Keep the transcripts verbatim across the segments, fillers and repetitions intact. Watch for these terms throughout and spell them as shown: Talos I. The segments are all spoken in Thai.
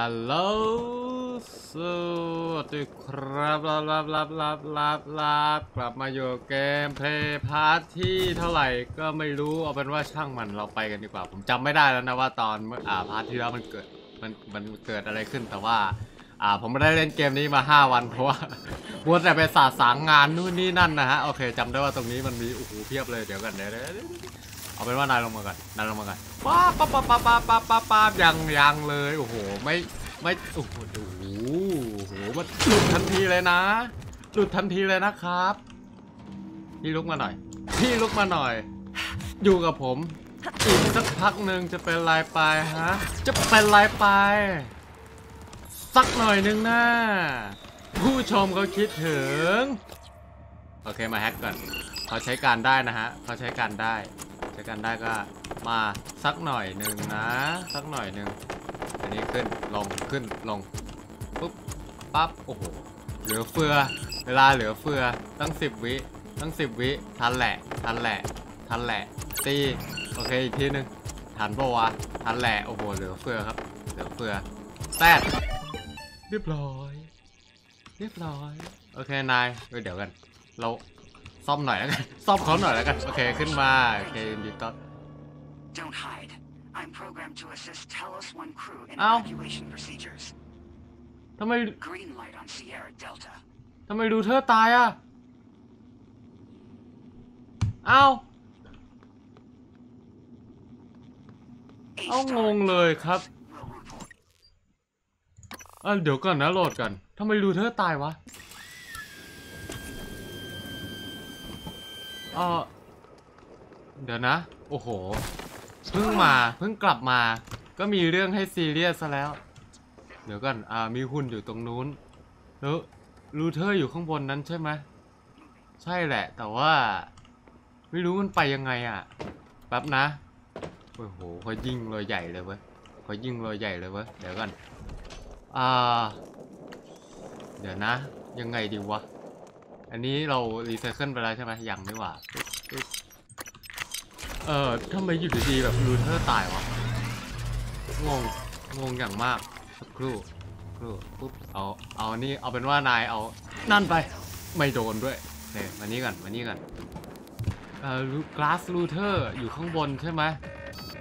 ฮัลโหลสวัสดีครับลาบลาบลาบลาบลาบลาบกลับมาอยู่เกมเพลย์พาร์ทที่เท่าไหร่ก็ไม่รู้เอาเป็นว่าช่างมันเราไปกันดีกว่าผมจำไม่ได้แล้วนะว่าตอนอ่าพาร์ทที่แล้วมันเกิดมันมันเกิดอะไรขึ้นแต่ว่าอ่าผมไม่ได้เล่นเกมนี้มาห้าวันเพราะว่าวัวแต่ไปสาสางงานนู่นนี่นั่นนะฮะโอเคจำได้ว่าตรงนี้มันมีโอ้โหเพียบเลยเดี๋ยวกันเดี๋ยวเอาเป็นว่านายลงมาก่อนนายลงมาก่อนป้าป้าป้าป้าป้าป้าป้าป้ายังยังเลยโอ้โหไม่ไม่โอ้โหโอ้โหมันหลุดทันทีเลยนะหลุดทันทีเลยนะครับพี่ลุกมาหน่อยพี่ลุกมาหน่อยอยู่กับผมอีกสักพักหนึ่งจะเป็นลายปลายฮะจะเป็นลายปลายสักหน่อยนึงนะผู้ชมเขาคิดถึงโอเคมาแฮกก่อนเขาใช้การได้นะฮะเขาใช้การได้ใช้การได้ก็มาสักหน่อยหนึ่งนะสักหน่อยหนึ่งอันนี้ขึ้นลงขึ้นลงปุ๊บปั๊บโอ้โหเหลือเฟือเวลาเหลือเฟือตั้งสิบวิตั้งสิบวิทันแหละทันแหละทันแหละตีโอเคอีกทีนึงทันปะวะทันแหละโอ้โหเหลือเฟือครับเหลือเฟือแซ่บเรียบร้อยเรียบร้อยโอเคนายเดี๋ยวกันเราซ่อมหน่อยแล้วกันซ่อมเขาหน่อยแล้วกันโอเคขึ้นมาโอเคดีต้อนเอ้าทำไมทำไมดูเธอตายอ่ะเอ้าเอ้างงเลยครับอ่ะเดี๋ยวก่อนนะโหลดก่อนทำไมดูเธอตายวะเออเดี๋ยวนะโอ้โหเพิ่งมาเพิ่งกลับมาก็มีเรื่องให้ซีเรียสซะแล้วเดี๋ยวก่อนอ่ามีหุ่นอยู่ตรงนู้นแล้วลูเทอร์อยู่ข้างบนนั้นใช่ไหมใช่แหละแต่ว่าไม่รู้มันไปยังไงอ่ะแป๊บนะโอ้โหเขายิงรอยใหญ่เลยเว้ยเขายิงรอยใหญ่เลยเว้ยเดี๋ยวก่อนอ่าเดี๋ยวนะยังไงดีวะอันนี้เรารีไซเคิลไปแล้วใช่ไหมยังไม่หว่าเออทำไมอยู่ดีๆแบบลูเทอร์ตายวะงงงงอย่างมากสักครู่ครู่ปุ๊บเอาเอานี่เอาเป็นว่านายเอานั่นไปไม่โดนด้วยเฮ้ยมานี่กันมานี่กันเออกลาสลูเทอร์อยู่ข้างบนใช่ไหม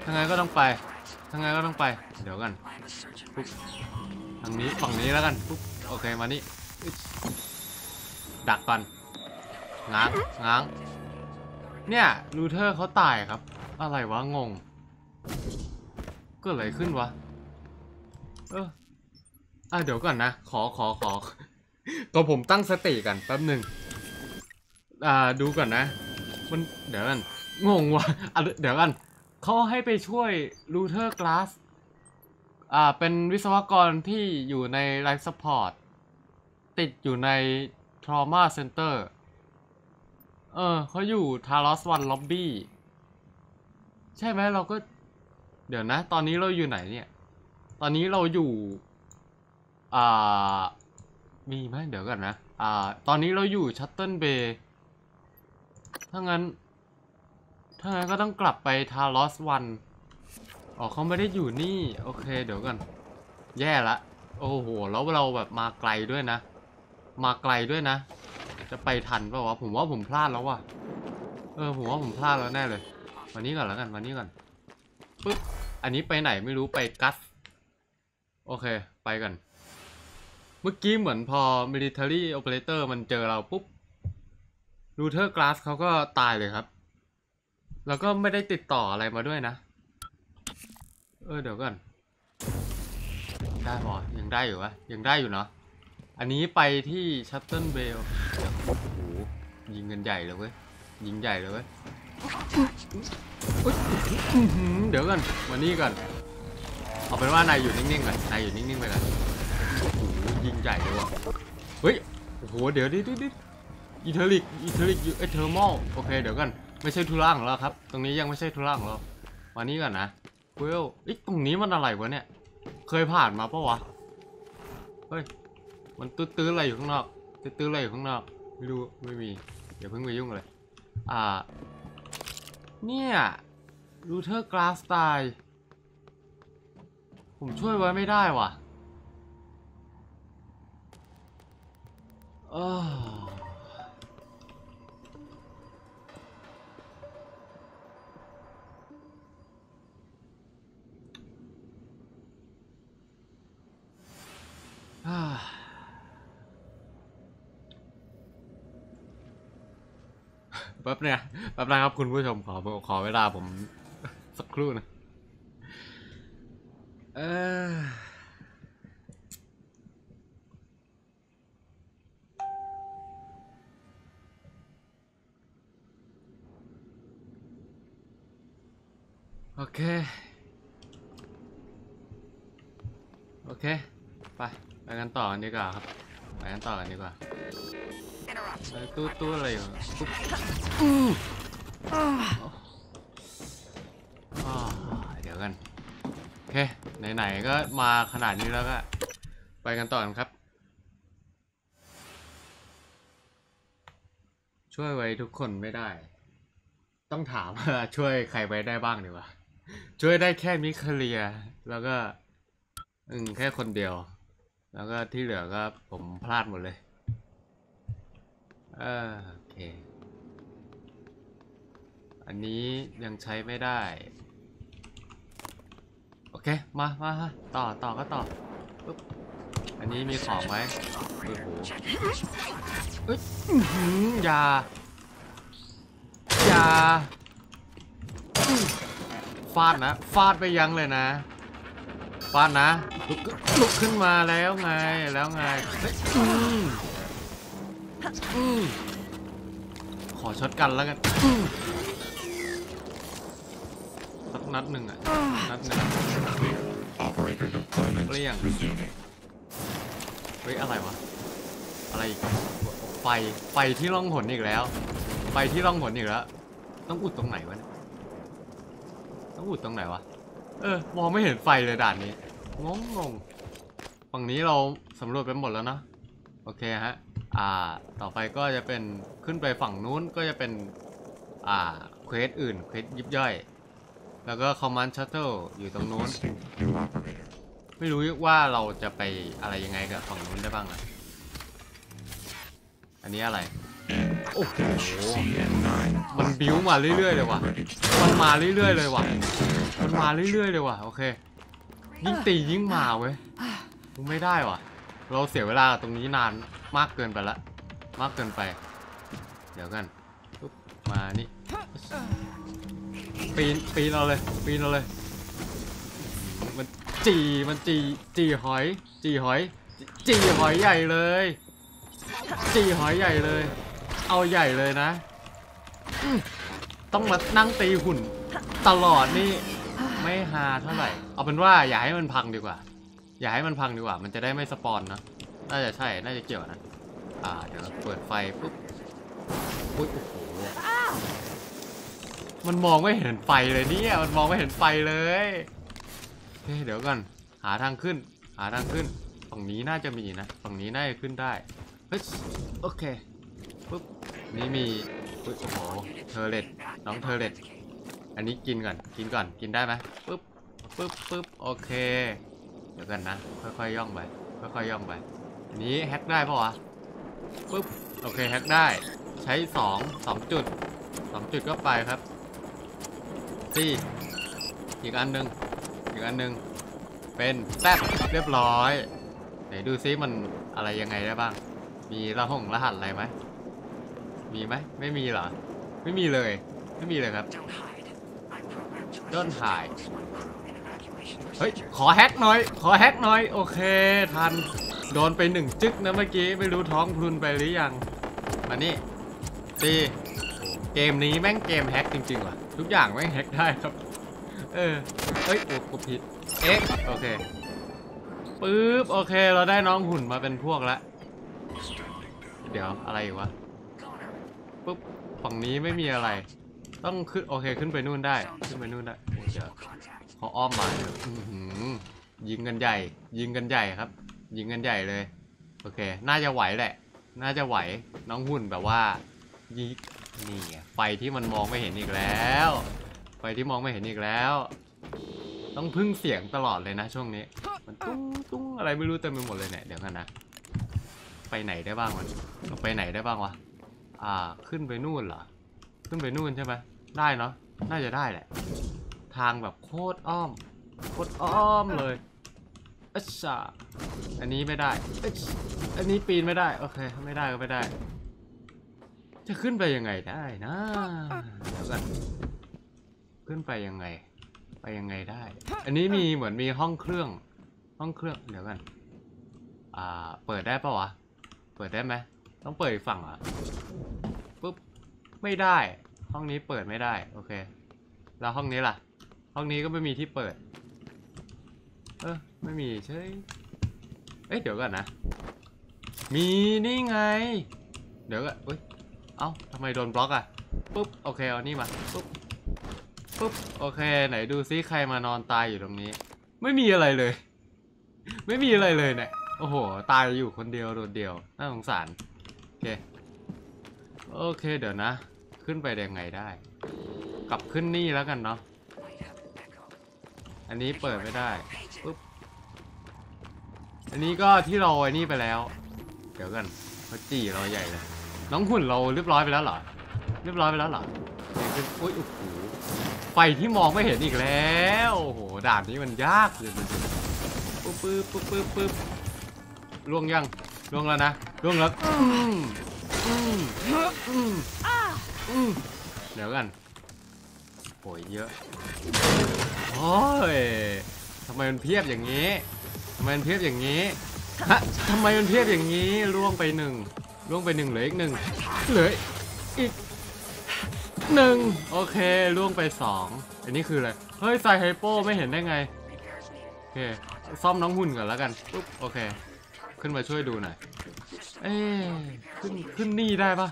ทางไงก็ต้องไปทางไงก็ต้องไปเดี๋ยวกันปุ๊บทางนี้ฝั่งนี้แล้วกันปุ๊บโอเคมานี่ดักกันง้างง้างเนี่ยลูเทอร์เขาตายครับอะไรวะงงเกิดอะไรขึ้นวะเอออ่ะเดี๋ยวก่อนนะขอขอขอก็ผมตั้งสติกันแป๊บหนึ่งอ่าดูก่อนนะมันเดี๋ยวกันงงวะอ่ะเดี๋ยวกันเขาให้ไปช่วยลูเทอร์กลาสอ่าเป็นวิศวกรที่อยู่ในไลฟ์ซัพพอร์ตติดอยู่ในTrauma Center เออเขาอยู่ Talos วัน Lobby ใช่ไหมเราก็เดี๋ยวนะตอนนี้เราอยู่ไหนเนี่ยตอนนี้เราอยู่อ่ามีไหมเดี๋ยวกันนะอ่าตอนนี้เราอยู่ Shuttle Bay ถ้างั้นถ้างั้นก็ต้องกลับไป Talos วัน อ๋อเขาไม่ได้อยู่นี่โอเคเดี๋ยวกันแย่ละโอ้โหแล้วเราแบบมาไกลด้วยนะมาไกลด้วยนะจะไปทันป่าวะผมว่าผมพลาดแล้วว่ะเออผมว่าผมพลาดแล้วแน่เลยวันนี้ก่อนแล้วกันวันนี้ก่อนปึ๊บอันนี้ไปไหนไม่รู้ไปกัสโอเคไปกันเมื่อกี้เหมือนพอ Military Operator มันเจอเราปุ๊บ Router Glass เขาก็ตายเลยครับแล้วก็ไม่ได้ติดต่ออะไรมาด้วยนะเออเดี๋ยวก่อนได้พอยังได้อยู่วะยังได้อยู่เนาะอันนี้ไปที่ชัตเทิลเบลโอ้โหยิงกันใหญ่เลยเว้ยยิงใหญ่เลยเว้ยเดี๋ยวกันมานี่ก่อนเอาเป็นว่านายอยู่นิ่งๆก่อนนายอยู่นิ่งๆไปก่อนโอ้โหยิงใหญ่เลยว่ะเฮ้ยโอ้โหเดี๋ยวดิดิดิอีเทอริกอีเทอริกเอเทอร์มอลโอเคเดี๋ยวกันไม่ใช่ทุล่างแล้วครับตรงนี้ยังไม่ใช่ทุล่างแล้วมานี่ก่อนนะเวลไอ้ตรงนี้มันอะไรวะเนี่ยเคยผ่านมาปะวะเฮ้ยมันตื้อๆอะไรอยู่ข้างนอกตื้อๆอะไรอยู่ข้างนอกไม่รู้ไม่มีอย่าเพิ่งไปยุ่งเลยอ่าเนี่ยลูเทอร์กลาสตายผมช่วยไว้ไม่ได้ว่ะ Oh. Ah. Bắp nè, bắp nè, các bạn quý vị, khỏ, khỏ thời gian, mình, sắp khứ nè. Ah. โอเคโอเคไปไปกันต่อกันดีกว่าครับไปกันต่อกันดีกว่าตู้ตู้อะไรอยู่ตุ๊บเดี๋ยวกันโอเคไหนๆก็มาขนาดนี้แล้วก็ไปกันต่อกันครับช่วยไว้ทุกคนไม่ได้ต้องถามว่าช่วยใครไว้ได้บ้างดีกว่าช่วยได้แค่มิคเลียแล้วก็อืมแค่คนเดียวแล้วก็ที่เหลือก็ผมพลาดหมดเลยเออโอเคอันนี้ยังใช้ไม่ได้โอเคมามาต่อต่อก็ต่ออันนี้มีของไหมโอ้โหเอ้ยยาอย่าฟาดนะฟาดไปยังเลยนะฟาดนะลุกขึ้นมาแล้วไงแล้วไงขอช็อตกันแล้วกันสักนัดหนึ่งอ่ะนัดหนึ่งเปลี่ยนเฮ้ยอะไรวะอะไรอีกไฟไฟที่ล่องหนอีกแล้วไปที่ร่องหนอีกแล้วต้องอุดตรงไหนวะเนี่ยต้องอุดตรงไหนวะเออมองไม่เห็นไฟเลยด่านนี้งงงงฝั่งนี้เราสำรวจไปหมดแล้วนะโอเคฮะอ่าต่อไปก็จะเป็นขึ้นไปฝั่งนู้นก็จะเป็นอ่าเควสอื่นเควสยิบย่อยแล้วก็คอมมานด์ชัตเทิลอยู่ตรงนู้นไม่รู้ว่าเราจะไปอะไรยังไงกับฝั่งนู้นได้บ้างนะอันนี้อะไรโอ้โหมันบิ้วมาเรื่อยๆเลยว่ะมันมาเรื่อยๆเลยว่ะมันมาเรื่อยๆเลยว่ะโอเคยิ่งตียิ่งมาเว้ยไม่ได้ว่ะเราเสียเวลาตรงนี้นานมากเกินไปละมากเกินไปเดี๋ยวกันมานี่ปีนปีนเราเลยปีนเราเลยมันจีมันจีจีหอยจีหอยจีหอยใหญ่เลยจีหอยใหญ่เลยเอาใหญ่เลยนะต้องมานั่งตีหุ่นตลอดนี่ไม่ฮาเท่าไหร่เอาเป็นว่าอย่าให้มันพังดีกว่าอย่าให้มันพังดีกว่ามันจะได้ไม่สปอนนะน่าจะใช่น่าจะเกี่ยวนะอ่าเดี๋ยวเปิดไฟปุ๊บปุ๊บโอ้โหมันมองไม่เห็นไฟเลยเนี่ยมันมองไม่เห็นไฟเลยเฮ้ยเดี๋ยวก่อนหาทางขึ้นหาทางขึ้นฝั่งนี้น่าจะมีนะฝั่งนี้น่าจะขึ้นได้เฮ้ยโอเคปุ๊บนี่มีโอ้โหเทอร์เรตน้องเทอร์เรตอันนี้กินก่อนกินก่อนกินได้ไหมปุ๊บปุ๊บปุ๊บโอเคเดี๋ยวกันนะค่อยๆย่องไปค่อยๆย่องไปอันนี้แฮกได้ปะวะปุ๊บโอเคแฮกได้ใช้สองสองจุดสองจุดก็ไปครับสี่อีกอันหนึ่งอีกอันหนึ่งเป็นแป๊บเรียบร้อยไหนดูซิมันอะไรยังไงได้บ้างมีรหัสรหัสอะไรไหมมีไหมไม่มีเหรอไม่มีเลยไม่มีเลยครับด้นถ่ายเฮ้ยขอแฮกหน่อยขอแฮกหน่อยโอเคทันโดนไปหนึ่งจึ๊กนะเมื่อกี้ไม่รู้ท้องพลุนไปหรือยังมานี่ตีเกมนี้แม่งเกมแฮกจริงๆว่ะทุกอย่างแม่งแฮกได้ครับเออเฮ้ยกดผิดเอ๊ะโอเคปึ๊บโอเคเราได้น้องหุ่นมาเป็นพวกละเดี๋ยวอะไรวะปุ๊บฝั่งนี้ไม่มีอะไรต้องขึ้นโอเคขึ้นไปนู่นได้ขึ้นไปนู่นได้เดี๋ยวขออ้อมมายิงกันใหญ่ยิงกันใหญ่ครับยิงกันใหญ่เลยโอเคน่าจะไหวแหละน่าจะไหวน้องหุ่นแบบว่ายิงนี่ไฟที่มันมองไม่เห็นอีกแล้วไฟที่มองไม่เห็นอีกแล้วต้องพึ่งเสียงตลอดเลยนะช่วงนี้มันตุ้งตุ้งอะไรไม่รู้เต็มไปหมดเลยเนี่ยเดี๋ยวกันนะไฟ ไปไหนได้บ้างวะเราไปไหนได้บ้างวะอ่าขึ้นไปนู่นเหรอขึ้นไปนู่นใช่ไหมได้เนาะน่าจะได้แหละทางแบบโคตรอ้อมโคตรอ้อมเลยอัชชาอันนี้ไม่ได้อันนี้ปีนไม่ได้โอเคไม่ได้ก็ไม่ได้จะขึ้นไปยังไงได้นะขึ้นไปยังไงไปยังไงได้อันนี้มีเหมือนมีห้องเครื่องห้องเครื่องเดี๋ยวกันอ่าเปิดได้ปะวะเปิดได้ไหมต้องเปิดอีกฝั่งอ่ะปุ๊บไม่ได้ห้องนี้เปิดไม่ได้โอเคแล้วห้องนี้ล่ะห้องนี้ก็ไม่มีที่เปิดเออไม่มีใช่เอ๊ะเดี๋ยวก่อนนะมีนี่ไงเดี๋ยวก่อนเอ้ยเอ้าทำไมโดนบล็อกอ่ะปุ๊บโอเคเอานี่มาปุ๊บปุ๊บโอเคไหนดูซิใครมานอนตายอยู่ตรงนี้ไม่มีอะไรเลยไม่มีอะไรเลยเนี่ยโอ้โหตายอยู่คนเดียวโดดเดียวน่าสงสารโอเคโอเคเดี๋ยวนะขึ้นไปได้ไงได้กลับขึ้นนี่แล้วกันเนาะอันนี้เปิดไม่ได้ปุ๊บอันนี้ก็ที่เราไอ้นี่ไปแล้วเดี๋ยวกันเขาจี้เราใหญ่เลยน้องหุ่นเราเรียบร้อยไปแล้วเหรอเรียบร้อยไปแล้วเหรอโอ้ยโอ้โหไฟที่มองไม่เห็นอีกแล้วโอ้โหด่านนี้มันยากเลยปุ๊บปุ๊บปุ๊บปุ๊บปุ๊บล่วงยังล่วงแล้วนะล่วงแล้วเดี๋ยวกันโอ้ยเยอะโอ้ยทำไมมันเพียบอย่างนี้ทำไมมันเพียบอย่างนี้ฮะทำไมมันเพียบอย่างนี้ล่วงไปหนึ่งล่วงไปหนึ่งเหลืออีกหนึ่งเหลืออีกหนึ่งโอเคล่วงไปสองอันนี้คืออะไรเฮ้ยไซไฮโปไม่เห็นได้ไงโอเคซ่อมน้องหุ่นก่อนแล้วกันปุ๊บโอเคขึ้นมาช่วยดูหน่อยเอ้ขึ้นขึ้นนี่ได้ปะ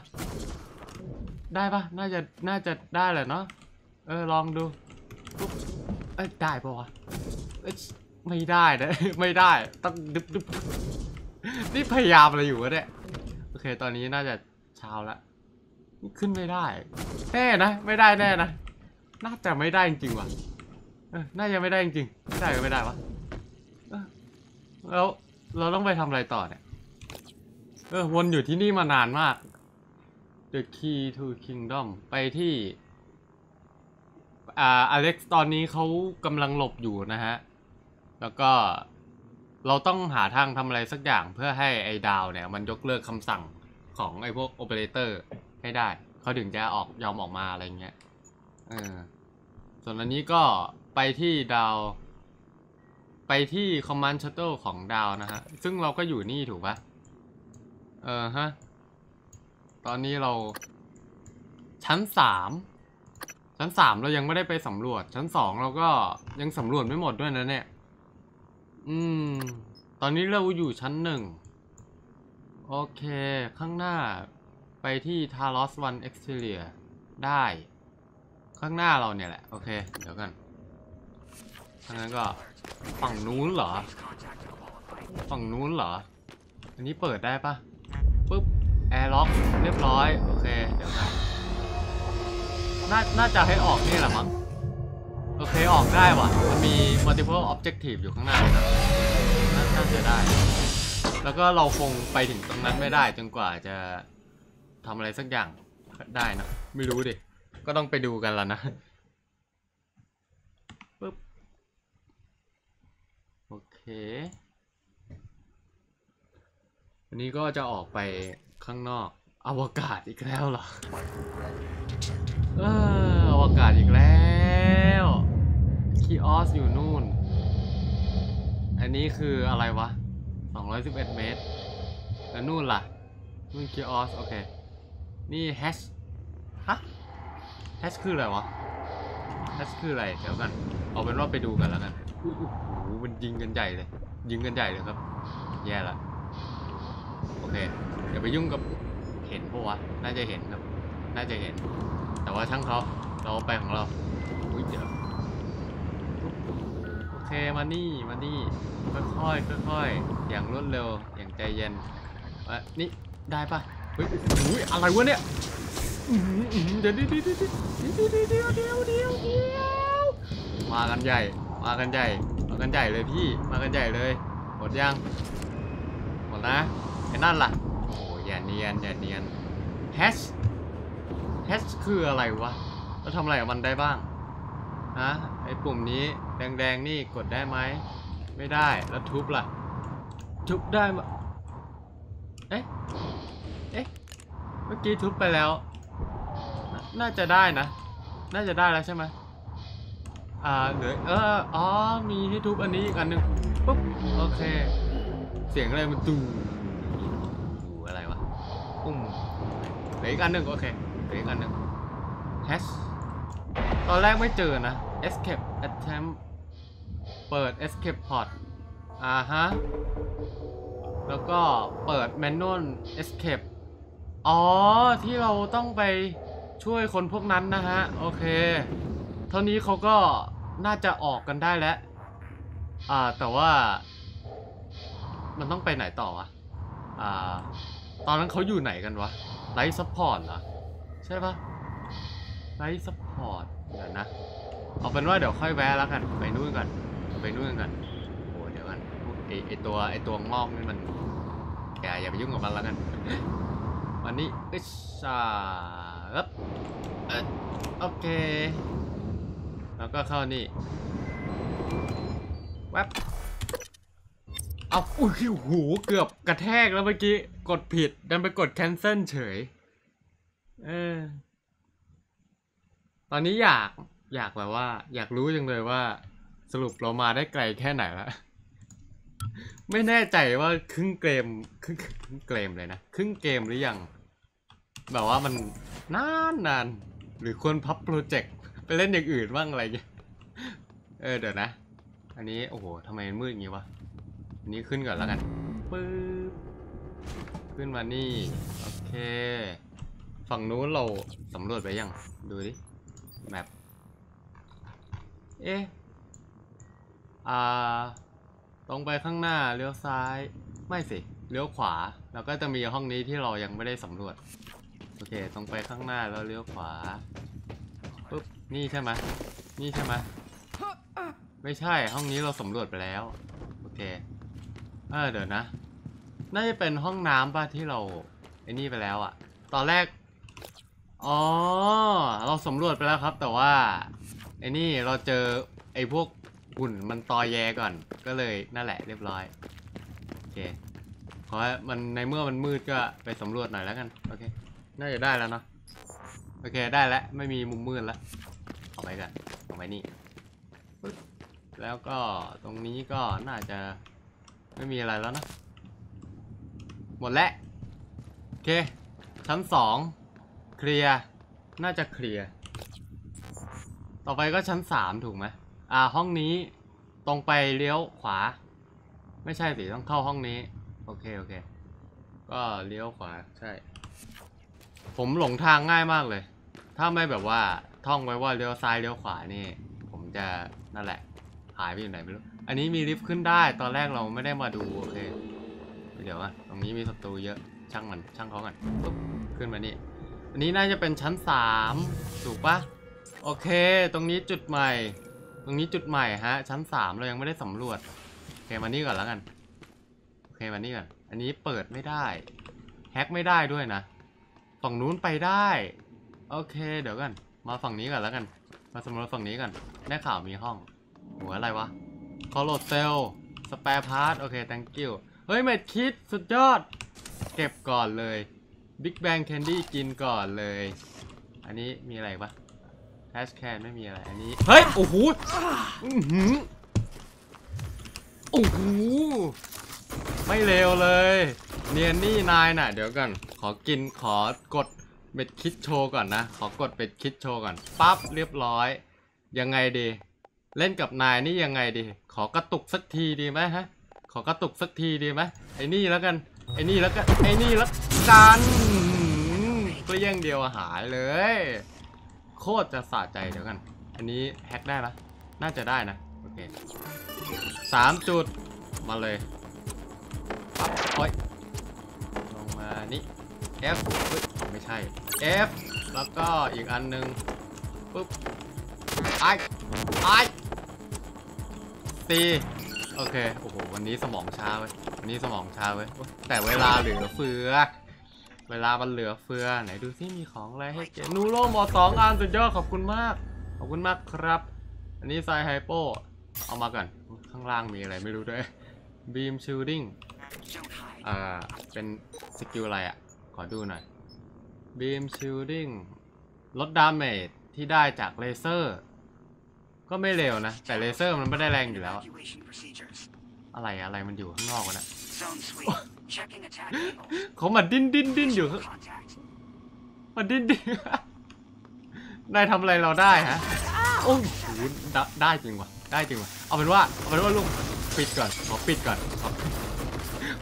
ได้ปะน่าจะน่าจะได้แหละเนาะเออลองดูปุ๊บเอ้ยได้ปะวะเอ้ยไม่ได้นะไม่ได้ต้องดึบดึบนี่พยายามอะไรอยู่วะเนี่ยโอเคตอนนี้น่าจะเช้าละขึ้นไม่ได้แน่นะไม่ได้แน่นะน่าจะไม่ได้จริงๆว่ะเออน่าจะไม่ได้จริงๆไม่ได้ก็ไม่ได้วะแล้วเราต้องไปทำอะไรต่อเนี่ยเออวนอยู่ที่นี่มานานมาก The Key to Kingdom ไปที่อ่าอเล็กซ์ตอนนี้เขากำลังหลบอยู่นะฮะแล้วก็เราต้องหาทางทำอะไรสักอย่างเพื่อให้ไอ้ดาวเนี่ยมันยกเลิกคำสั่งของไอ้พวกโอเปอเรเตอร์ให้ได้เขาถึงจะออกยอมออกมาอะไรเงี้ยเออส่วนอันนี้ก็ไปที่ดาวไปที่ Command Shuttle ของดาวนะฮะซึ่งเราก็อยู่นี่ถูกปะเออฮะตอนนี้เราชั้นสามชั้นสามเรายังไม่ได้ไปสำรวจชั้นสองเราก็ยังสำรวจไม่หมดด้วยนะเนี่ยอืมตอนนี้เราอยู่ชั้นหนึ่งโอเคข้างหน้าไปที่ Talos one Exterior ได้ข้างหน้าเราเนี่ยแหละโอเคเดี๋ยวกันทางนั้นก็ฝั่งนู้นเหรอฝั่งนู้นเหรออันนี้เปิดได้ปะปุ๊บแอร์ล็อกเรียบร้อยโอเคเดี๋ยวกันน่าน่าจะให้ออกนี่แหละมั้งโอเคออกได้ว่ะมันมี multiple objective อยู่ข้างหน้านะน่าจะได้แล้วก็เราคงไปถึงตรงนั้นไม่ได้จนกว่าจะทำอะไรสักอย่างได้นะไม่รู้ดิก็ต้องไปดูกันละนะปุ๊บโอเควันนี้ก็จะออกไปข้างนอกอวกาศอีกแล้วเหรอเอออวกาศอีกแล้วคีออสอยู่นู่นอันนี้คืออะไรวะสองร้อยสิบเอ็ดเมตรแล้วนู่นล่ะนู่นคีออสโอเคนี่แฮชฮะแฮชคืออะไรวะแฮชคืออะไรเดี๋ยวกันเอาเป็นว่าไปดูกันแล้วกันโอ้โหมันยิงกันใหญ่เลยยิงกันใหญ่เลยครับแย่ละโอเคอย่าไปยุ่งกับเห็นปะวะน่าจะเห็นครับน่าจะเห็นแต่ว่าช่างเขาเราไปของเราอุ้ยเดี๋ยวโอเคมานี่มานี่ค่อยๆค่อยๆอย่างรวดเร็วอย่างใจเย็นอ่ะนี่ได้ปะเฮ้ยอุ้ยอะไรวะเนี่ยเดี๋ยวเดี๋ยวเดี๋ยวเดี๋ยวเดี๋ยวเดี๋ยวเดี๋ยวเดี๋ยวมากันใหญ่มากันใหญ่มากันใหญ่เลยพี่มากันใหญ่เลยหมดยังหมดนะไอ้นั่นล่ะ นียนอย่าเนียนแฮชแฮชคืออะไรวะเราทำอะไรกับมันได้บ้างฮะไอ้ปุ่มนี้แดงๆนี่กดได้ไหมไม่ได้แล้วทุบล่ะทุบได้ไหมเอ๊ะเอ๊ะเมื่อกี้ทุบไปแล้ว น, น่าจะได้นะน่าจะได้แล้วใช่ไหมอ่าเหลือเอออ๋อมีที่ทุบอันนี้อีกอันหนึ่งปุ๊บโอเคเสียงอะไรมันดูดูอะไรวะอุ้มเหลืออีกอันหนึ่งโอเคเหลืออีกอันหนึ่งแฮชตอนแรกไม่เจอนะ escape attempt เปิด escape pod อ่าฮะแล้วก็เปิด manual escape อ๋อที่เราต้องไปช่วยคนพวกนั้นนะฮะโอเคเท่านี้เขาก็น่าจะออกกันได้แล้วอ่าแต่ว่ามันต้องไปไหนต่อวะอ่าตอนนั้นเขาอยู่ไหนกันวะไลท์ซัพพอร์ตเหรอใช่ปะไลท์ซัพพอร์ตเดี๋ยวนะเอาเป็นว่าเดี๋ยวค่อยแวะแล้วกันไปนู่นกันไปนู่นกันโอ้เดี๋ยวกันไอไอตัวไอตัวงอกนี่มันแกอย่าไปยุ่งกับมันแล้วกันวันนี้อิชาครับโอเคแล้วก็เข้านี่แวบเอาอุ้ยหูเกือบกระแทกแล้วเมื่อกี้กดผิดดันไปกดแคนเซิลเฉยเออตอนนี้อยากอยากแบบว่าอยากรู้จังเลยว่าสรุปเรามาได้ไกลแค่ไหนแล้วไม่แน่ใจว่าครึ่งเกมครึ่งเกมเลยนะครึ่งเกมหรือยังแบบว่ามันนานนานหรือควรพับโปรเจกต์ไปเล่นอย่างอื่นบ้างอะไรเงี้ยเออเดี๋ยวนะอันนี้โอ้โหทำไมมันมืดอย่างงี้วะอันนี้ขึ้นก่อนแล้วกันปึ๊บขึ้นมานี่โอเคฝั่งนู้นเราสำรวจไปยังดูดิแมปเอ๊ะอ่าตรงไปข้างหน้าเลี้ยวซ้ายไม่สิเลี้ยวขวาแล้วก็จะมีห้องนี้ที่เรายังไม่ได้สำรวจโอเคตรงไปข้างหน้าแล้วเลี้ยวขวาปุ๊บนี่ใช่ไหมนี่ใช่ไหมไม่ใช่ห้องนี้เราสำรวจไปแล้วโอเคเออเดี๋ยวนะน่าจะเป็นห้องน้ำป่ะที่เราไอ้นี่ไปแล้วอะตอนแรกอ๋อเราสำรวจไปแล้วครับแต่ว่าไอ้นี่เราเจอไอ้พวกหุ่นมันตอแยก่อนก็เลยนั่นแหละเรียบร้อยโอเคขอมันในเมื่อมันมืดก็ไปสำรวจหน่อยแล้วกันโอเคน่าจะได้แล้วเนาะโอเคได้แล้วไม่มีมุมมืดแล้วเอาไปกันเอาไปนี่แล้วก็ตรงนี้ก็น่าจะไม่มีอะไรแล้วนะหมดแล้วโอเคชั้นสองเคลียร์น่าจะเคลียร์ต่อไปก็ชั้นสามถูกไหมอ่าห้องนี้ตรงไปเลี้ยวขวาไม่ใช่สิต้องเข้าห้องนี้โอเคโอเคก็เลี้ยวขวาใช่ผมหลงทางง่ายมากเลยถ้าไม่แบบว่าท่องไว้ว่าเลี้ยวซ้ายเลี้ยวขวานี่ผมจะนั่นแหละหายไปอยู่ไหนไม่รู้อันนี้มีลิฟต์ขึ้นได้ตอนแรกเราไม่ได้มาดูโอเคเดี๋ยวว่าตรงนี้มีศัตรูเยอะช่างมันช่างเขากันขึ้นมานี่อันนี้น่าจะเป็นชั้นสามถูกปะโอเคตรงนี้จุดใหม่ตรงนี้จุดใหม่ฮะชั้นสามเรายังไม่ได้สำรวจโอเคมานี่ก่อนแล้วกันโอเคมานี่ก่อนอันนี้เปิดไม่ได้แฮกไม่ได้ด้วยนะฝั่งนู้นไปได้โอเคเดี๋ยวกันมาฝั่งนี้ก่อนแล้วกันมาสำรวจฝั่งนี้ก่อนได้ข่าวมีห้องหัวอะไรวะคอโลเซลสเปร์พาร์ตโอเค thank you เฮ้ยเม็ดคิดสุดยอดเก็บก่อนเลยบิ๊กแบงแคนดี้กินก่อนเลยอันนี้มีอะไรวะแฮชแคนไม่มีอะไรอันนี้เฮ้ยโอ้โหอื้อหือโอ้โหไม่เร็วเลยเนียนนี่นายน่ะเดี๋ยวก่อนขอกินขอกดเบ็ดคิดโชว์ก่อนนะขอกดเบ็ดคิดโชว์ก่อนปั๊บเรียบร้อยยังไงดีเล่นกับนายนี่ยังไงดีขอกระตุกสักทีดีไหมฮะขอกระตุกสักทีดีไหมไอ้นี่แล้วกันไอ้นี่แล้วกันไอ้นี่แล้วกันเกลี้ยงเดียวหายเลยโคตรจะสะใจเดี๋ยวกันอันนี้แฮกได้ปะน่าจะได้นะโอเคสามจุดมาเลยปั๊บโอ้ยลงมานี่ F ไม่ใช่ F แล้วก็อีกอันนึงปุ๊บไอไอตีโอเคโอ้โหวันนี้สมองช้าเว้ยวันนี้สมองช้าเว้ยแต่เวลาเหลือเฟือเว เวลามันเหลือเฟือไหนดูซิมีของอะไรให้เก็บนูโรหมอสองอันสุดยอดขอบคุณมากขอบคุณมากครับอันนี้ไซไฮโปเอามาก่อนข้างล่างมีอะไรไม่รู้ด้วยบีมชิลดิ้งอ่าเป็นสกิลอะไรอ่ะขอดูหน่อยบีมชิลดิ้งลดดาเมจที่ได้จากเลเซอร์ก็ไม่เร็วนะแต่เลเซอร์มันไม่ได้แรงอยู่แล้วอะไรอะไรมันอยู่ข้างนอกนะเขามาดิ้นดิ้นดิ้นอยู่มาดิ้นดิ้นได้ทำอะไรเราได้ฮะโอ้โหได้จริงวะได้จริงวะเอาเป็นว่าเอาเป็นว่าลูกปิดก่อนขอปิดก่อน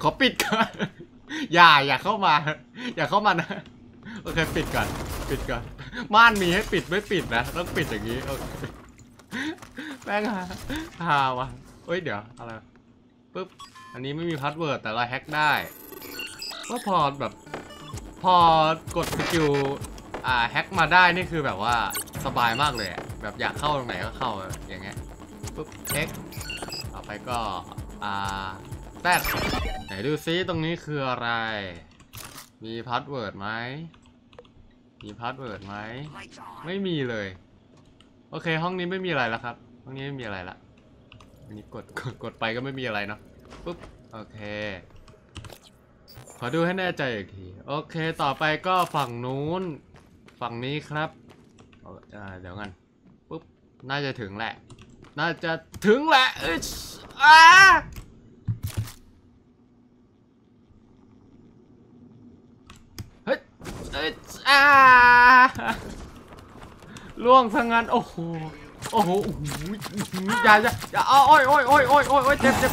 ขอปิดก่อนอย่าอย่าเข้ามาอย่าเข้ามานะโอเคปิดก่อนปิดก่อนม่านมีให้ปิดไม่ปิดนะต้องปิดอย่างนี้แม่งฮะฮาวะเฮ้ยเดี๋ยวอะไรปึ๊บอันนี้ไม่มีพาสเวิร์ดแต่เราแฮ็กได้ก็พอแบบพอกดสกิลอ่าแฮ็กมาได้นี่คือแบบว่าสบายมากเลยแบบอยากเข้าตรงไหนก็เข้าอย่างเงี้ยปึ๊บเอ็กต่อไปก็อ่าแซดไหนดูซิตรงนี้คืออะไรมีพาสเวิร์ดไหมมีพาสเวิร์ดไหมไม่มีเลยโอเคห้องนี้ไม่มีอะไรแล้วครับห้องนี้ไม่มีอะไรละอันนี้กดกดกดไปก็ไม่มีอะไรเนาะปุ๊บโอเคขอดูให้แน่ใจอีกทีโอเคต่อไปก็ฝั่งนู้นฝั่งนี้ครับเดี๋ยวกันปุ๊บน่าจะถึงแหละน่าจะถึงแหละอ่าเฮ้ยอ่าล่วงทั้งงานโอ้โหโอ้โหอย่าอย่าอย่าอ้อยอ้อยอ้อยอ้อยอ้อยเจ็บเจ็บ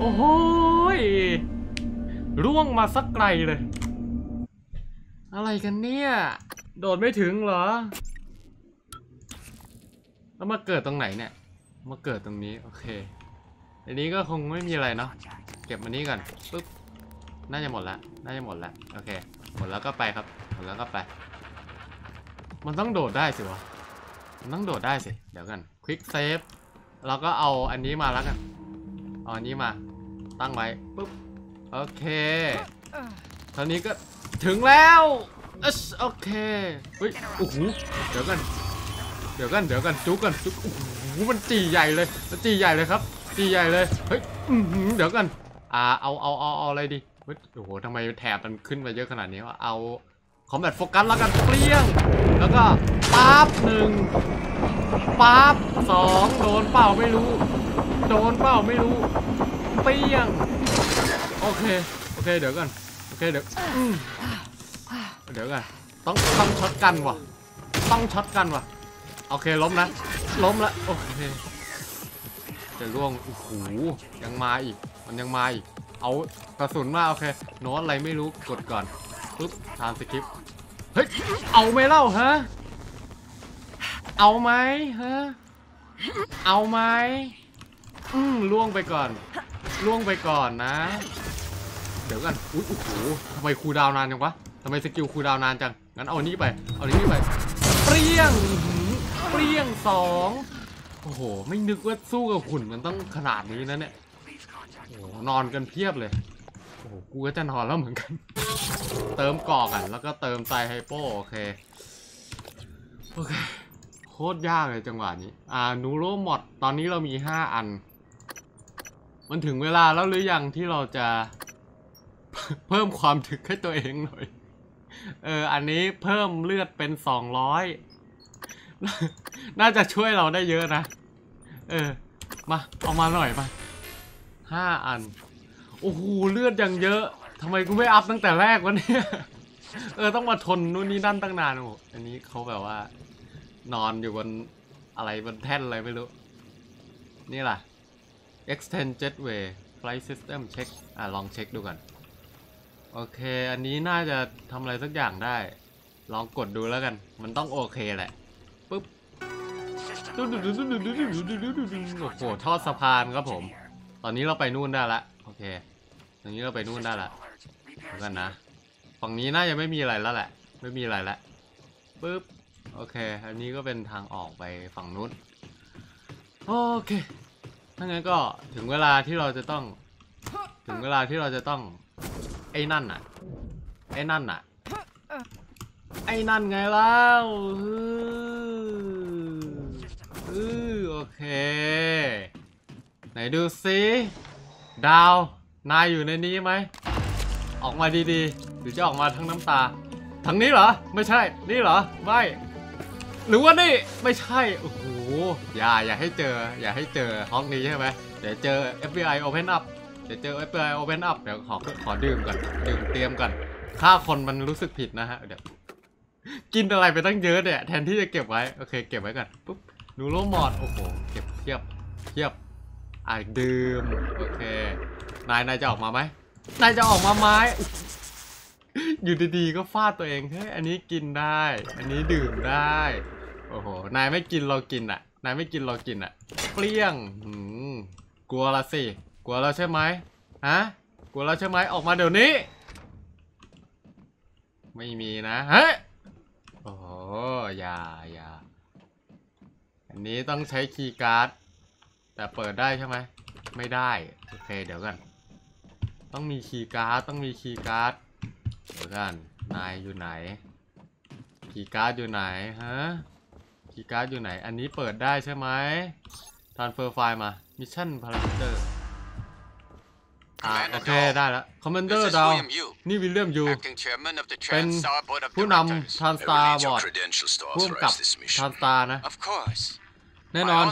โอ้โหร่วงมาสักไกลเลยอะไรกันเนี่ยโดดไม่ถึงเหรอแล้วมาเกิดตรงไหนเนี่ยมาเกิดตรงนี้โอเคอันนี้ก็คงไม่มีอะไรเนาะเก็บมันนี้ก่อนปึ๊บน่าจะหมดแล้วน่าจะหมดแล้วโอเคหมดแล้วก็ไปครับหมดแล้วก็ไปมันต้องโดดได้สิวะมันต้องโดดได้สิเดี๋ยวกันคลิกเซฟเราก็เอาอันนี้มาแล้วกันเอาอันนี้มาตั้งไว้ปุ๊บโอเคคราวนี้ก็ถึงแล้วโอเคเฮ้ยโอ้โหเดี๋ยวกันเดี๋ยวกันเดี๋ยวกันจุกกันจุกโอ้โหมันจีใหญ่เลยมันจีใหญ่เลยครับจีใหญ่เลยเฮ้ยเดี๋ยวกันอ่าเอาเอาเอาเอาอะไรดีเฮ้ยโอ้โหทำไมแถบมันขึ้นมาเยอะขนาดนี้วะเอาคอมแบทโฟกัสแล้วกันเปรี้ยงแล้วก็ปั๊บหนึ่งปั๊บสองโดนเปล่าไม่รู้โดนเปล่าไม่รู้เปรี้ยงโอเคโอเคเดี๋ยวกันโอเคเดี๋ยวเดี๋ยวกันต้องต้องช็อตกันว่ะต้องช็อตกันว่ะโอเคล้มนะล้มละโอเคจะล่วงโอ้โหยังมาอีกมันยังมาอีกเอากระสุนมาโอเคโน้ตอะไรไม่รู้กดก่อนปุ๊บทานสคริปเฮ้ยเอาไหมเล่าฮะเอาไหมฮะเอาไหมอืมล่วงไปก่อนล่วงไปก่อนนะเดี๋ยวกันอุ๊ยโอ้โหทำไมคูลดาวน์นานจังวะทำไมสกิลคูลดาวน์นานจังงั้นเอานี้ไปเอานี้ไปเปรี้ยงเปรี้ยงสองโอ้โหไม่นึกว่าสู้กับหุ่นมันต้องขนาดนี้นะเนี่ยโอ้นอนกันเพียบเลยโอ้โหกูก็จะนอนแล้วเหมือนกันเติมกรอกอ่ะแล้วก็เติมไซไฮโปโอเคโอเคโคตรยากเลยจังหวะนี้อ่านูโรหมดตอนนี้เรามีห้าอันมันถึงเวลาแล้วหรือยังที่เราจะ เพิ่มความถึกให้ตัวเองหน่อยเอออันนี้เพิ่มเลือดเป็นสองร้อย น่าจะช่วยเราได้เยอะนะเออมาเอามาหน่อยมาห้าอันโอ้โหเลือดอย่างเยอะทำไมกูไม่อัพตั้งแต่แรกวะเนี่ยเออต้องมาทนนู่นนี่นั่นตั้งนานโอ้อันนี้เขาแบบว่านอนอยู่บนอะไรบนแท่นอะไรไม่รู้นี่ล่ะ extend jetway flight system check อ่ะลองเช็คดูก่อนโอเคอันนี้น่าจะทำอะไรสักอย่างได้ลองกดดูแล้วกันมันต้องโอเคแหละปึ๊บโอ้โหทอดสะพานครับผมตอนนี้เราไปนู่นได้ละโอเคตอนนี้เราไปนู่นได้ละแล้วกันนะฝั่งนี้น่าจะไม่มีอะไรแล้วแหละไม่มีอะไรแล้วปึ๊บโอเคอันนี้ก็เป็นทางออกไปฝั่งนู้นโอเคถ้างั้นก็ถึงเวลาที่เราจะต้องถึงเวลาที่เราจะต้องไอ้นั่นน่ะ อ้นั่นน่ะไอ้นั่นไงแล้วอือโอเคไหนดูซิดาวนายอยู่ในนี้ไหมออกมาดีๆหรือจะออกมาทั้งน้ำตาทั้งนี้เหรอไม่ใช่นี่เหรอไม่หรือว่านี่ไม่ใช่โอ้โหอย่าอย่าให้เจออย่าให้เจอห้องนี้ใช่ไหมเดี๋ยวเจอ เอฟ บี ไอ Open Up เดี๋ยวเจอ เอฟ บี ไอ Open Up เดี๋ยวขอขอดื่มก่อนดื่มเตรียมก่อนฆ่าคนมันรู้สึกผิดนะฮะเดี๋ยวกินอะไรไปตั้งเยอะเนี่ยแทนที่จะเก็บไว้โอเคเก็บไว้ก่อนปุ๊บนูโรมอดโอ้โหเก็บเทียบเทียบอ่ะดื่มโอเคนายนายจะออกมาไหมนายจะออกมาไหมอยู่ดีๆก็ฟาดตัวเองเฮ้ยอันนี้กินได้อันนี้ดื่มได้โอ้โหนายไม่กินเรากินอ่ะนายไม่กินเรากินอ่ะเปรี้ยงหืมกลัวละสิกลัวเราใช่ไหมฮะกลัวเราใช่ไหมออกมาเดี๋ยวนี้ไม่มีนะเฮ้ยโอ้โหอย่าอย่าอันนี้ต้องใช้คีย์การ์ดแต่เปิดได้ใช่ไหมไม่ได้โอเคเดี๋ยวกันต้องมีคีย์การ์ดต้องมีคีย์การ์ดเดี๋ยวกันนายอยู่ไหนคีย์การ์ดอยู่ไหนฮะคีย์การ์ดอยู่ไหนอันนี้เปิดได้ใช่ไหมทรานสเฟอร์ไฟล์มามิชชั่นพารามิเตอร์อ่าโอเคได้แล้วคอมมานเดอร์ดาวนี่วิลเลียมยูเป็นผู้นำทรานสตาร์บอร์ดร่วมกับทรานสตาร์นะแน่นอน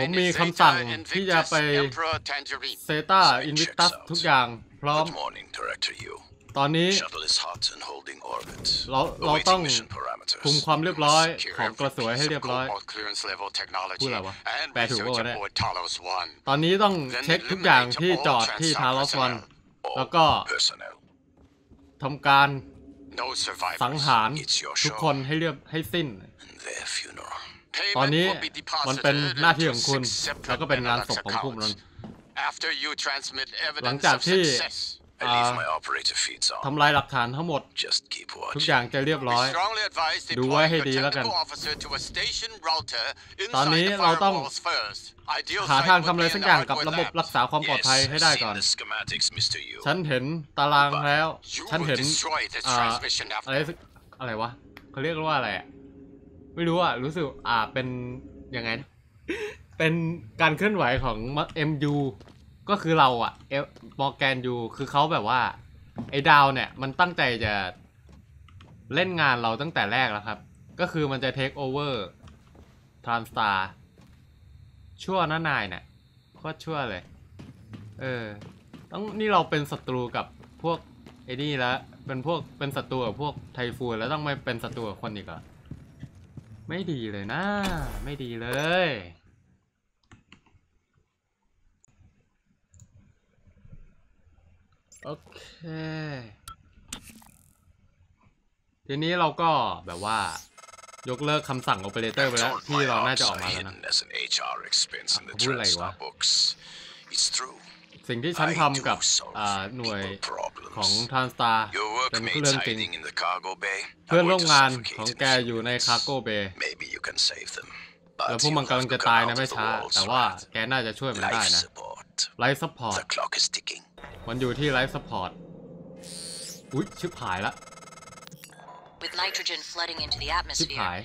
ผมมีคำสั่งที่จะไปเซต้าอินวิตัสทุกอย่างพร้อมตอนนี้เราเราต้องคุมความเรียบร้อยของกระสวยให้เรียบร้อยพูดอะไรวะแปลถูกป่ะเนี่ยตอนนี้ต้องเช็คทุกอย่างที่จอดที่ Talos ไอแล้วก็ทำการสังหารทุกคนให้เรียบให้สิ้นตอนนี้มันเป็นหน้าที่ของคุณแล้วก็เป็นงานศพของคุณหลังจากที่ทำลายหลักฐานทั้งหมดทุกอย่างจะเรียบร้อยดูไว้ให้ดีแล้วกันตอนนี้เราต้องหาทางทำอะไรสักอย่างกับระบบรักษาความปลอดภัยให้ได้ก่อนฉันเห็นตารางแล้วฉันเห็นอะไรอะไรวะเขาเรียกว่าอะไรไม่รู้อ่ะรู้สึกอ่าเป็นยังไงเป็นการเคลื่อนไหวของ เอ็ม ยูก็คือเราอะเอฟมอร์แกนยูคือเขาแบบว่าไอ้ดาวเนี่ยมันตั้งใจจะเล่นงานเราตั้งแต่แรกแล้วครับก็คือมันจะเทคโอเวอร์ทรานสตาร์ชั่วน้านายเนี่ยโคตรชั่วเลยเออต้องนี่เราเป็นศัตรูกับพวกไอ้นี่แล้วเป็นพวกเป็นศัตรูกับพวกไทฟูนแล้วต้องไม่เป็นศัตรูกับคนอีกเหรอไม่ดีเลยนะไม่ดีเลยโอเคทีนี้เราก็แบบว่ายกเลิกคำสั่ง Operator ไปแล้วที่เราน่าจะออกมาแล้วนะพูดอะไรวะสิ่งที่ฉันทำกับหน่วยของ Transstar เป็นเรื่องจริงเพื่อนร่วมงานของแกอยู่ใน Cargo Bay แล้วพวกมันกำลังจะตายในไม่ช้าแต่ว่าแกน่าจะช่วยมันได้นะไลฟ์ซัพพอร์ตมันอยู่ที่ไลฟ์ซัพพอร์ตอุ๊ยชิบหายละชิบหาย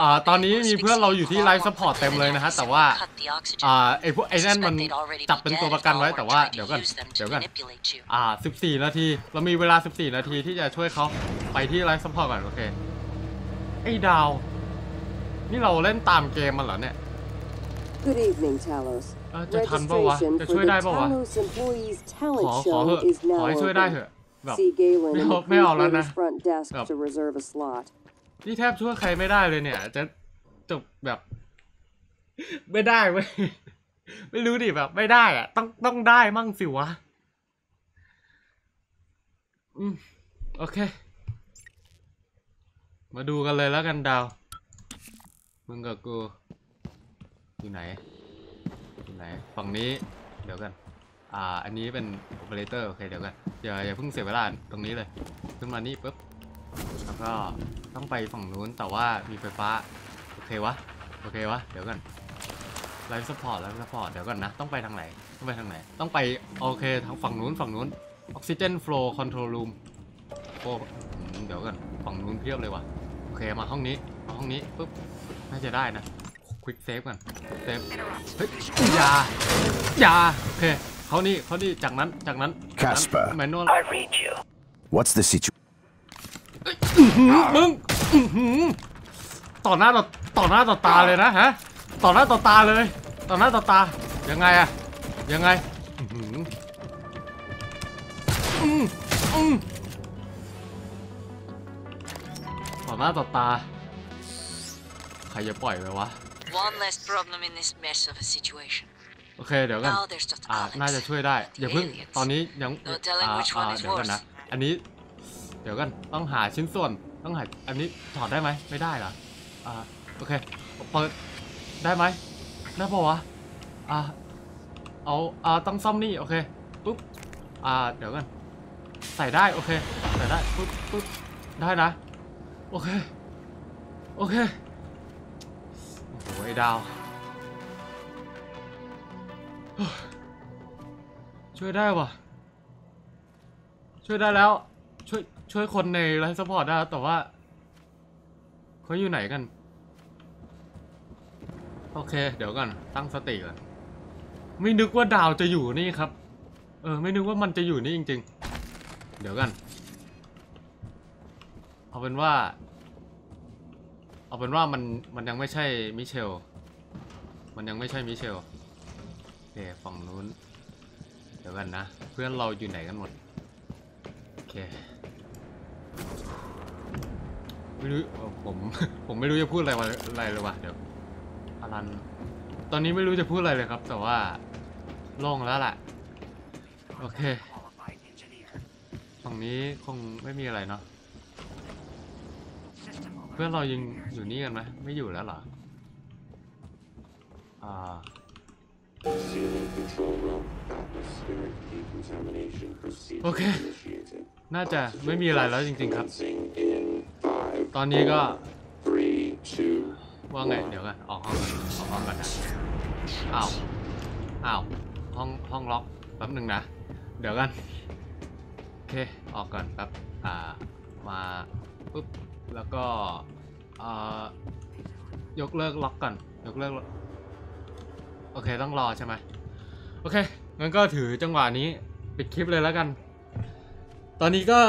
อ่าตอนนี้มีเพื่อนเราอยู่ที่ไลฟ์ซัพพอร์ตเต็มเลยนะฮะแต่ว่าอ่าไอพวกไอนั่นมันจับเป็นตัวประกันไว้แต่ว่าเดี๋ยวกันเดี๋ยวกันอ่าสิบสี่นาทีเรามีเวลาสิบสี่นาทีที่จะช่วยเขาไปที่ไลฟ์ซัพพอร์ตก่อนโอเคไอดาวนี่เราเล่นตามเกมมันเหรอเนี่ยจะทันป่าววะจะช่วยได้ป่าววะขอขอเถอะขอให้ช่วยได้เถอะแบบไม่เอาไม่เอาแล้วนะแบบนี่แทบช่วยใครไม่ได้เลยเนี่ยจะจบแบบไม่ได้เว้ยไม่รู้ดิแบบไม่ได้อะต้องต้องได้มั่งสิวะอืมโอเคมาดูกันเลยแล้วกันดาวมึงกับกูอยู่ไหนฝั่งนี้เดี๋ยวกันอ่าอันนี้เป็น Operator โอเคเดี๋ยวกันอย่าอย่าเพิ่งเสียเวลาตรงนี้เลยขึ้นมานี่ปุ๊บแล้วก็ต้องไปฝั่งนู้นแต่ว่ามีไฟฟ้าโอเควะโอเควะเดี๋ยวกันไลฟ์ซัพพอร์ตไลฟ์ซัพพอร์ตเดี๋ยวกันนะต้องไปทางไหนต้องไปทางไหนต้องไปโอเคทางฝั่งนู้นฝั่งนู้นออกซิเจนโฟลว์คอนโทรลรูม โอ้เดี๋ยวกันฝั่งนู้นเพียบเลยว่ะโอเคมาห้องนี้มาห้องนี้ปุ๊บน่าจะได้นะควิกเซฟกันเซฟเฮ้ยยายาโอเคเขานี่เขานี่จากนั้นจากนั้นแมนนวล What's the situation มึงต่อหน้าต่อต่อหน้าต่อตาเลยนะฮะต่อหน้าต่อตาเลยต่อหน้าต่อตายังไงอะยังไงต่อหน้าต่อตาใครจะปล่อยไปวะโอเคเดี๋ยวกันน่าจะช่วยได้อย่าเพิ่งตอนนี้ยังเดี๋ยวกันนะอันนี้เดี๋ยวกันต้องหาชิ้นส่วนต้องหาอันนี้ถอดได้ไหมไม่ได้เหรออ่าโอเคเปิดได้ไหมได้ปะวะอ่าเอาอ่าต้องซ่อมนี่โอเคปุ๊บอ่าเดี๋ยวกันใส่ได้โอเคใส่ได้ปุ๊บปุ๊บได้นะโอเคโอเคโอ้โหไอ้ดาวช่วยได้ปะช่วยได้แล้วช่วยช่วยคนในไลฟ์ซัพพอร์ตได้แต่ว่าเขาอยู่ไหนกันโอเคเดี๋ยวก่อนตั้งสติก่อนไม่นึกว่าดาวจะอยู่นี่ครับเออไม่นึกว่ามันจะอยู่นี่จริงๆเดี๋ยวกันเอาเป็นว่าเอาเป็นว่ามันมันยังไม่ใช่มิเชลมันยังไม่ใช่มิเชลโอเคฝั่งนู้นเดี๋ยวกันนะเพื่อนเราอยู่ไหนกันหมดโอเคไม่รู้ผมผมไม่รู้จะพูดอะไรอะไรเลยวะเดี๋ยวอลันตอนนี้ไม่รู้จะพูดอะไรเลยครับแต่ว่าโล่งแล้วล่ะโอเคฝั่งนี้คงไม่มีอะไรเนาะเพื่อนเรายังอยู่นี่กันไหมไม่อยู่แล้วเหรออ่าโอเคน่าจะไม่มีอะไรแล้วจริงๆครับตอนนี้ก็ว่าไงเดี๋ยวกันออกห้องก่อนออกห้องก่อนนะอ้าวอ้าวห้องห้องล็อกแป๊บหนึ่งนะเดี๋ยวกันโอเคออกก่อนแป๊บอ่ามาปุ๊บแล้วก็อ่ายกเลิกล็อกก่อนยกเลิกโอเคต้องรอใช่ไหมโอเคงั้นก็ถือจังหวะนี้ปิดคลิปเลยแล้วกันตอนนี้ก็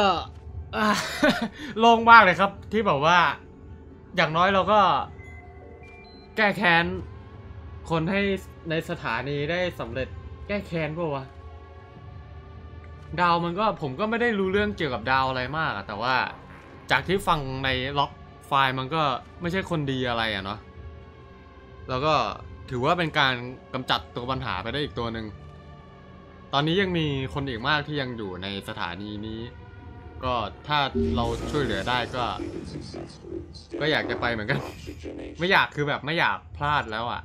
โล่งมากเลยครับที่แบบว่าอย่างน้อยเราก็แก้แค้นคนให้ในสถานีได้สำเร็จแก้แค้นป่าววะดาวมันก็ผมก็ไม่ได้รู้เรื่องเกี่ยวกับดาวอะไรมากแต่ว่าจากที่ฟังในล็อกไฟล์มันก็ไม่ใช่คนดีอะไรอะเนาะแล้วก็ถือว่าเป็นการกำจัดตัวปัญหาไปได้อีกตัวหนึ่งตอนนี้ยังมีคนอีกมากที่ยังอยู่ในสถานีนี้ก็ถ้าเราช่วยเหลือได้ก็ก็อยากจะไปเหมือนกันไม่อยากคือแบบไม่อยากพลาดแล้วอ่ะ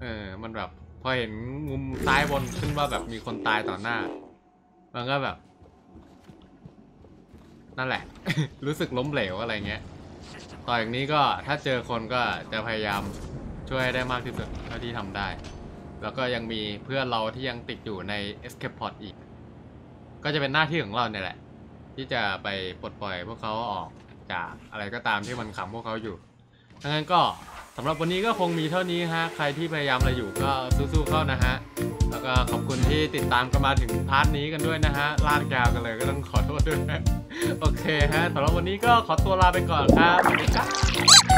เออมันแบบพอเห็นมุมซ้ายบนขึ้นว่าแบบมีคนตายต่อหน้ามันก็แบบนั่นแหละ รู้สึกล้มเหลวอะไรเงี้ยต่ออย่างนี้ก็ถ้าเจอคนก็จะพยายามช่วยได้มากที่สุดเท่าที่ทำได้แล้วก็ยังมีเพื่อนเราที่ยังติดอยู่ใน Escape Pod อีกก็จะเป็นหน้าที่ของเราเนี่ยแหละที่จะไปปลดปล่อยพวกเขาออกจากอะไรก็ตามที่มันขังพวกเขาอยู่ดังนั้นก็สำหรับวันนี้ก็คงมีเท่านี้ฮะใครที่พยายามอะไรอยู่ก็สู้ๆเข้านะฮะแล้วก็ขอบคุณที่ติดตามกันมาถึงพาร์ทนี้กันด้วยนะฮะลากยาวกันเลยก็ต้องขอโทษด้วยนะโอเคฮะสำหรับวันนี้ก็ขอตัวลาไปก่อนครับ